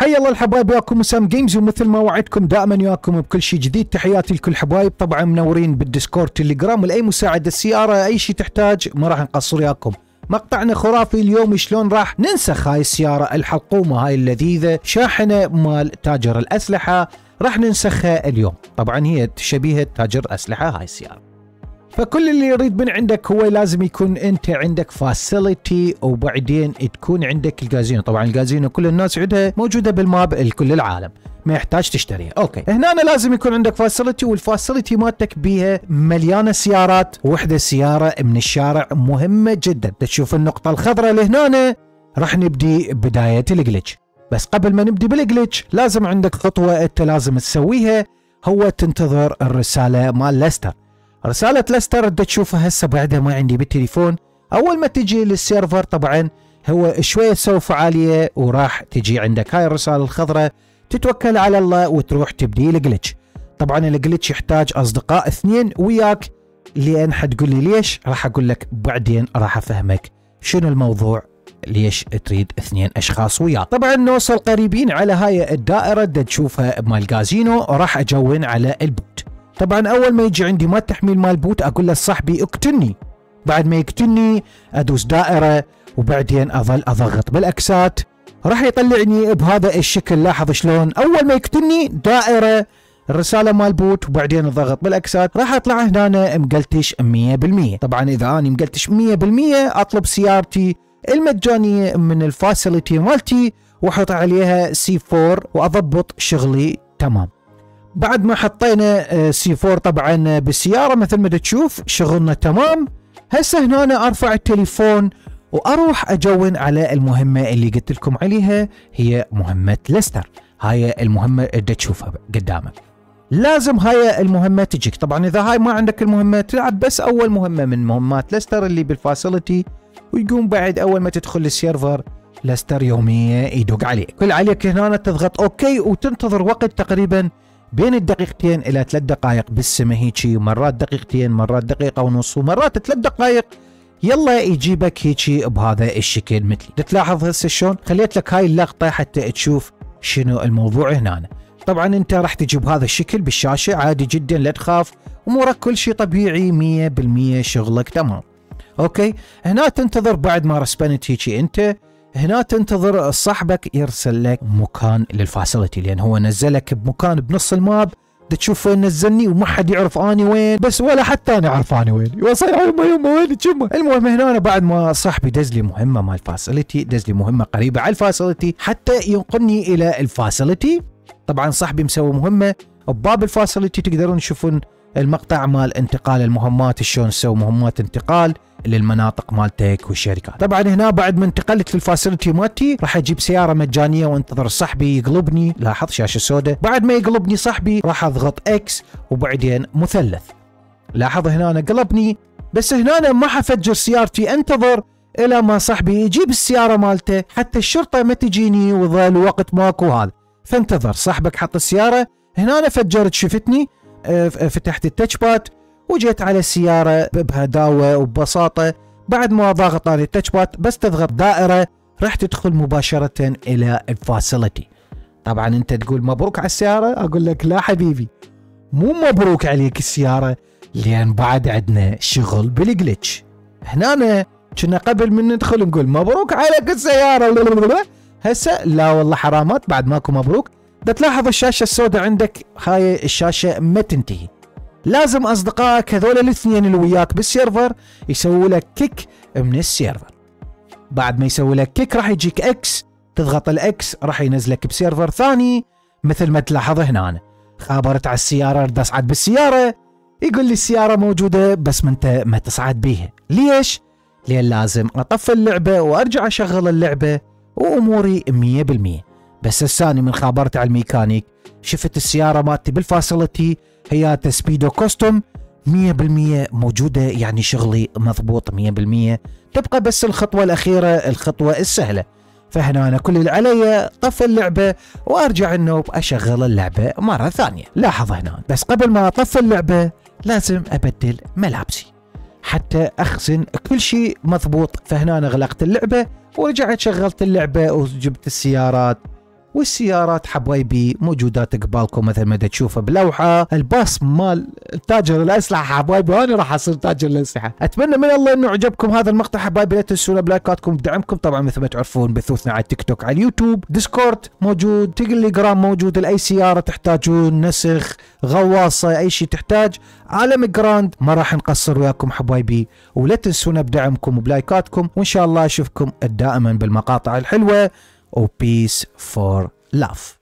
حيا الله الحبايب، وياكم وسام جيمز، ومثل ما وعدكم دائما وياكم بكل شيء جديد. تحياتي لكل حبايب، طبعا منورين بالديسكورد تليجرام، لاي مساعده السياره اي شيء تحتاج ما راح نقصر وياكم. مقطعنا خرافي اليوم، شلون راح ننسخ هاي السياره الحلقومه هاي اللذيذه شاحنه مال تاجر الاسلحه، راح ننسخها اليوم. طبعا هي شبيهه تاجر اسلحه هاي السياره، فكل اللي يريد من عندك هو لازم يكون انت عندك فاسيلتي، وبعدين تكون عندك الكازينو. طبعا الكازينو كل الناس عندها موجوده بالماب لكل العالم، ما يحتاج تشتريها. اوكي، هنا أنا لازم يكون عندك فاسيلتي، والفاسيلتي مالتك بيها مليانه سيارات. وحده سياره من الشارع مهمه جدا، تشوف النقطه الخضراء لهنا راح نبدي بدايه الجلتش. بس قبل ما نبدي بالجلتش لازم عندك خطوه انت لازم تسويها، هو تنتظر الرساله مال لستر. رسالة لستر تشوفها هسه بعدها ما عندي بالتليفون، أول ما تجي للسيرفر طبعا هو شوية سوى فعالية وراح تجي عندك هاي الرسالة الخضراء، تتوكل على الله وتروح تبدي الجلتش. طبعا الجلتش يحتاج أصدقاء اثنين وياك، لأن حتقول لي ليش، راح أقول لك بعدين راح أفهمك شنو الموضوع ليش تريد اثنين أشخاص وياك. طبعا نوصل قريبين على هاي الدائرة تشوفها مال كازينو، راح أجون على البوت. طبعا اول ما يجي عندي ما تحميل مال بوت اقول لصاحبي اقتلني، بعد ما يقتلني ادوس دائره وبعدين اظل اضغط بالاكسات، راح يطلعني بهذا الشكل. لاحظ شلون اول ما يقتلني دائره الرساله مال بوت وبعدين اضغط بالاكسات، راح اطلع هنا مقلتش 100%. طبعا اذا انا مقلتش 100% اطلب سيارتي المجانيه من الفاسيلتي مالتي واحط عليها C4 واضبط شغلي تمام. بعد ما حطينا C4 طبعا بالسياره مثل ما تشوف شغلنا تمام، هسه هنا أنا ارفع التليفون واروح اجون على المهمه اللي قلت لكم عليها، هي مهمه لستر. هاي المهمه اللي تشوفها قدامك، لازم هاي المهمه تجيك. طبعا اذا هاي ما عندك المهمه تلعب بس اول مهمه من مهمات لستر اللي بالفاسيلتي، ويقوم بعد اول ما تدخل السيرفر لستر يوميه يدق عليك. كل عليك هنا تضغط اوكي وتنتظر وقت تقريبا بين الدقيقتين الى 3 دقائق بالسمه، هيجي مرات دقيقتين، مرات دقيقه ونص، ومرات 3 دقائق. يلا يجيبك هيجي بهذا الشكل مثلي. تلاحظ هسه شلون خليت لك هاي اللقطه حتى تشوف شنو الموضوع هنا. طبعا انت راح تجي بهذا الشكل بالشاشه عادي جدا، لا تخاف، امورك كل شيء طبيعي 100%، شغلك تمام. اوكي، هنا تنتظر بعد ما رسبنت هيجي انت، هنا تنتظر صاحبك يرسل لك مكان للفاسيلتي، لان هو نزلك بمكان بنص الماب، تشوف وين نزلني وما حد يعرف اني وين، بس ولا حتى انا عارف اني وين، يوصل يما يما وين تشمه. المهم هنا بعد ما صاحبي دز لي مهمه مال الفاسيلتي، دز لي مهمه قريبه على الفاسيلتي حتى ينقلني الى الفاسيلتي. طبعا صاحبي مسوي مهمه بباب الفاسيلتي، تقدرون تشوفون المقطع مال انتقال المهمات، شلون تسوي مهمات انتقال للمناطق مالتك والشركات. طبعا هنا بعد ما انتقلت للفاسيلتي مالتي راح اجيب سياره مجانيه وانتظر صاحبي يقلبني. لاحظ شاشه سوداء، بعد ما يقلبني صاحبي راح اضغط اكس وبعدين مثلث. لاحظ هنا أنا قلبني، بس هنا أنا ما حفجر سيارتي، انتظر الى ما صاحبي يجيب السياره مالته حتى الشرطه ما تجيني وظل وقت ماكو هذا. فانتظر صاحبك حط السياره، هنا أنا فجرت، شفتني فتحت التاتش باد وجيت على السيارة بهداوة وببساطة. بعد ما ضغط على التاتش باد بس تضغط دائرة راح تدخل مباشرة إلى الفاسيلتي. طبعا أنت تقول مبروك على السيارة، أقول لك لا حبيبي، مو مبروك عليك السيارة، لأن بعد عندنا شغل بالجلتش. هنا كنا قبل من ندخل نقول مبروك عليك السيارة، هسه لا والله حرامات، بعد ماكو مبروك. بتلاحظ الشاشة السوداء عندك، هاي الشاشة ما تنتهي، لازم اصدقائك هذول الاثنين اللي وياك بالسيرفر يسووا لك كيك من السيرفر. بعد ما يسوي لك كيك راح يجيك اكس، تضغط الاكس راح ينزلك بسيرفر ثاني. مثل ما تلاحظ هنا أنا خابرت على السياره، بدي اصعد بالسياره، يقول لي السياره موجوده بس ما تصعد بيها. ليش؟ لان لازم اطفي اللعبه وارجع اشغل اللعبه واموري 100%. بس الثاني من خابرت على الميكانيك، شفت السياره مالتي بالفاسيلتي هي تسبيدو كوستوم 100% موجودة، يعني شغلي مضبوط 100%. تبقى بس الخطوة الأخيرة، الخطوة السهلة. فهنا أنا كل اللي علي طفي اللعبة وأرجع النوب أشغل اللعبة مرة ثانية. لاحظ هنا، بس قبل ما أطفي اللعبة لازم أبدل ملابسي حتى أخزن كل شيء مضبوط. فهنا أنا غلقت اللعبة ورجعت شغلت اللعبة وجبت السيارات والسيارات حبايبي موجودات قبالكم مثل ما تشوفوا بلوحه. الباص مال تاجر الاسلحه حبايبي، انا راح اصير تاجر الاسلحه. اتمنى من الله انه عجبكم هذا المقطع حبايبي، لا تنسون بلايكاتكم بدعمكم. طبعا مثل ما تعرفون بثوثنا على التيك توك، على اليوتيوب، ديسكورد موجود، تيليجرام موجود. لاي سياره تحتاجون، نسخ، غواصه، اي شيء تحتاج، عالم قراند ما راح نقصر وياكم حبايبي. ولا تنسونا بدعمكم وبلايكاتكم، وان شاء الله اشوفكم دائما بالمقاطع الحلوه. Peace for love.